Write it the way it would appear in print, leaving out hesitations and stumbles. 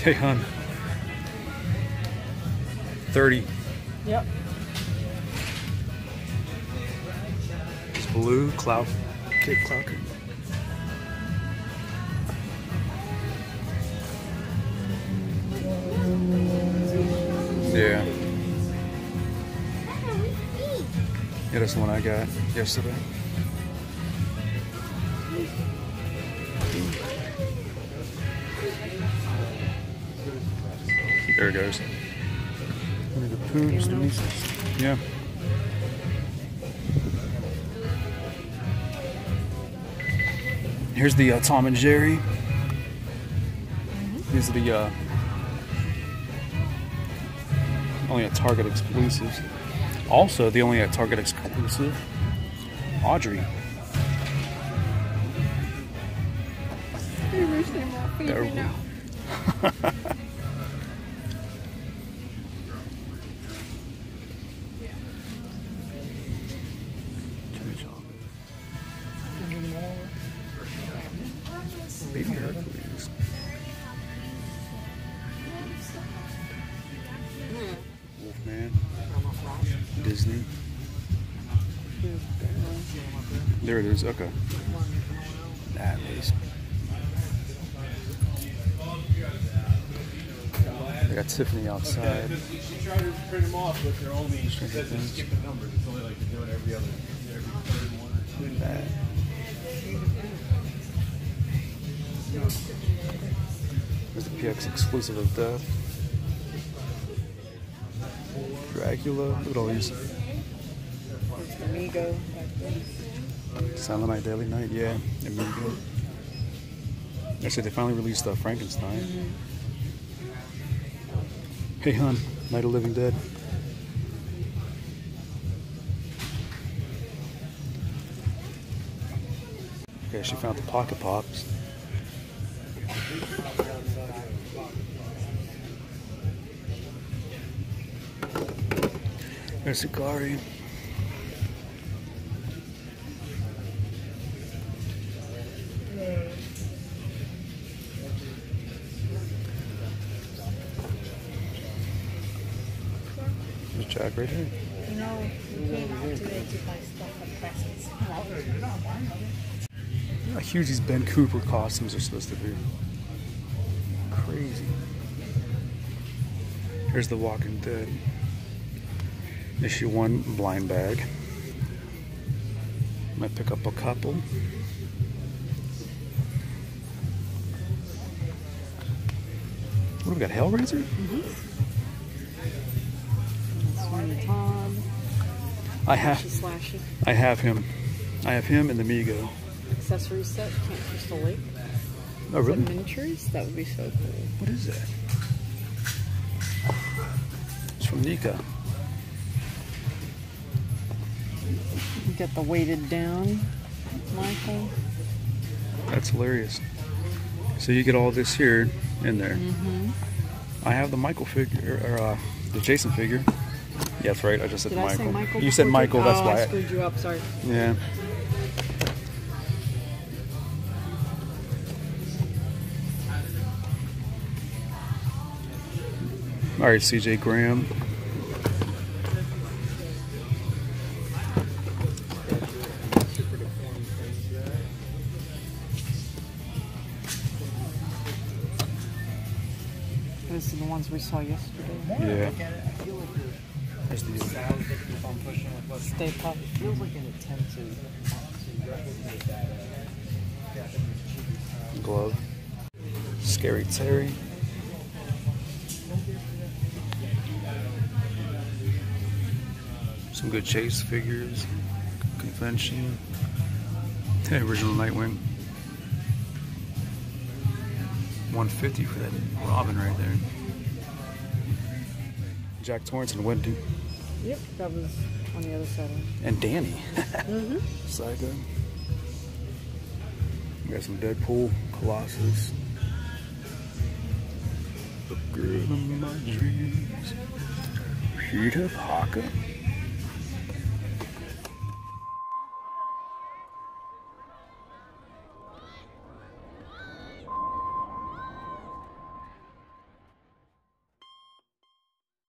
Stay on. 30. Yep. It's blue cloud. Kid cloud. Yeah. Yeah, that's the one I got yesterday. There it goes. One of the poops, the nieces. Yeah. Here's the Tom and Jerry. These are the only at Target exclusives. Also, the only at Target exclusive, Audrey. They wish they won't feed me now. Baby Hercules. Wolfman. Disney. There it is. Okay. That is. I got Tiffany outside. Okay, she tried to print them off, but they're only. She said to skip the numbers. It's only like they do it every other, every third one or two. That. There's the PX exclusive of Death. Dracula. Look at all these. It's the Mego. Silent Night, Deadly Night. Yeah, the Mego. Actually, they finally released Frankenstein. Hey, hon. Night of Living Dead. Okay, she found the Pocket Pops. There's Hikari. There's Jack right here. No, you can't activate to buy stuff at presents. How huge these Ben Cooper costumes are supposed to be. Crazy. Here's The Walking Dead. Issue 1 blind bag. Might pick up a couple. What do we got? Hellraiser? Mm-hmm. I have him and the Mego. Accessory set, Crystal Lake. Oh, really? Miniatures? That would be so cool. What is that? It's from Neca. You got the weighted down, Michael. That's hilarious. So you get all this here in there. I have the Michael figure, or the Jason figure. Yeah, that's right. I just said Michael. Did I say Michael? You said Michael. That's why I screwed you up. Sorry. Yeah. All right, CJ Graham. This is the ones we saw yesterday. Yeah. There's the sound that keep on pushing with Stay Puft. It feels like an attempt to replicate that. Glove. Scary Terry. Some good chase figures, convention, original Nightwing. 150 for that Robin right there. Jack Torrance and Wendy. Yep, that was on the other side. And Danny. Psycho. We got some Deadpool, Colossus. The girl in my dreams. Peter Parker.